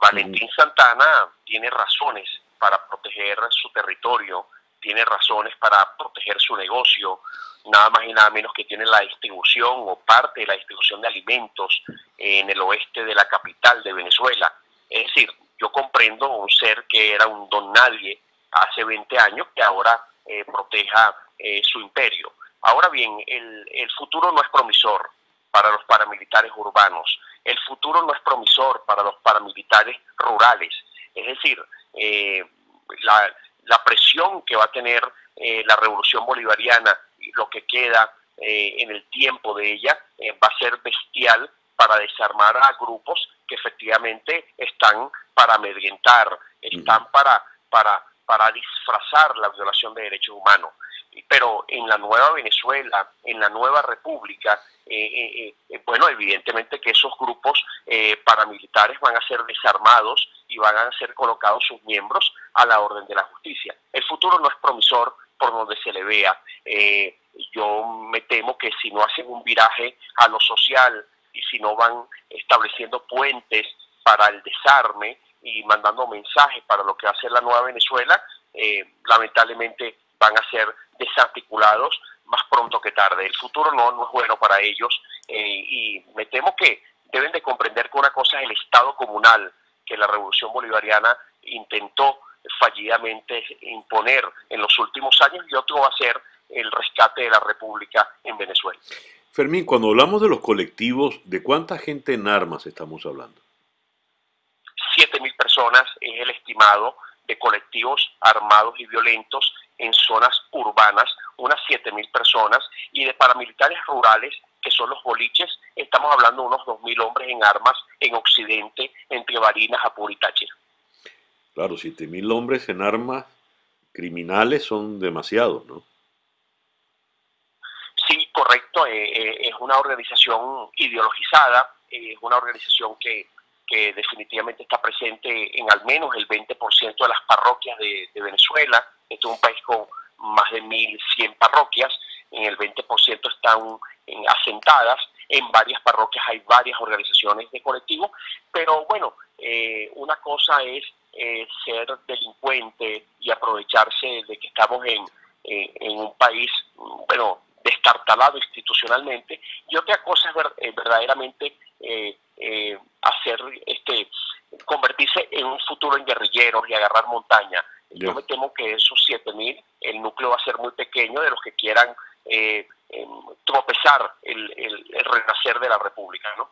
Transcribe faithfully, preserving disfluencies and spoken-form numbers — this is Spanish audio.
Valentín Santana tiene razones para proteger su territorio, tiene razones para proteger su negocio, nada más y nada menos que tiene la distribución o parte de la distribución de alimentos en el oeste de la capital de Venezuela. Es decir, yo comprendo un ser que era un don nadie hace veinte años que ahora eh, proteja eh, su imperio. Ahora bien, el, el futuro no es promisor para los paramilitares urbanos, el futuro no es promisor para los paramilitares rurales. Es decir, eh, la, la presión que va a tener eh, la Revolución Bolivariana y lo que queda eh, en el tiempo de ella eh, va a ser bestial para desarmar a grupos que efectivamente están para amedrentar, están para, para, para disfrazar la violación de derechos humanos. Pero en la nueva Venezuela, en la nueva república, eh, eh, eh, bueno, evidentemente que esos grupos eh, paramilitares van a ser desarmados y van a ser colocados sus miembros a la orden de la justicia. El futuro no es promisor por donde se le vea. Eh, yo me temo que si no hacen un viraje a lo social y si no van estableciendo puentes para el desarme y mandando mensajes para lo que va a ser la nueva Venezuela, eh, lamentablemente van a ser desarticulados más pronto que tarde. El futuro no, no es bueno para ellos eh, y me temo que deben de comprender que una cosa es el Estado Comunal, que la Revolución Bolivariana intentó fallidamente imponer en los últimos años, y otro va a ser el rescate de la República en Venezuela. Fermín, cuando hablamos de los colectivos, ¿de cuánta gente en armas estamos hablando? siete mil personas es el estimado de colectivos armados y violentos en zonas urbanas, unas siete mil personas, y de paramilitares rurales, que son los boliches, estamos hablando de unos dos mil hombres en armas en Occidente, entre Barinas, Apure y Táchira. Claro, siete mil hombres en armas criminales son demasiados, ¿no? Sí, correcto, eh, eh, es una organización ideologizada, eh, es una organización que, que definitivamente está presente en al menos el veinte por ciento de las parroquias de, de Venezuela. Este es un país con más de mil cien parroquias, en el veinte por ciento están en, asentadas, en varias parroquias hay varias organizaciones de colectivo, pero bueno, eh, una cosa es eh, ser delincuente y aprovecharse de que estamos en, eh, en un país, bueno, destartalado institucionalmente, y otra cosa es ver, eh, verdaderamente eh, eh, hacer, este, convertirse en un futuro en guerrilleros y agarrar montaña. Yo me temo que esos siete mil, el núcleo va a ser muy pequeño de los que quieran eh, eh, tropezar el, el, el renacer de la República, ¿no?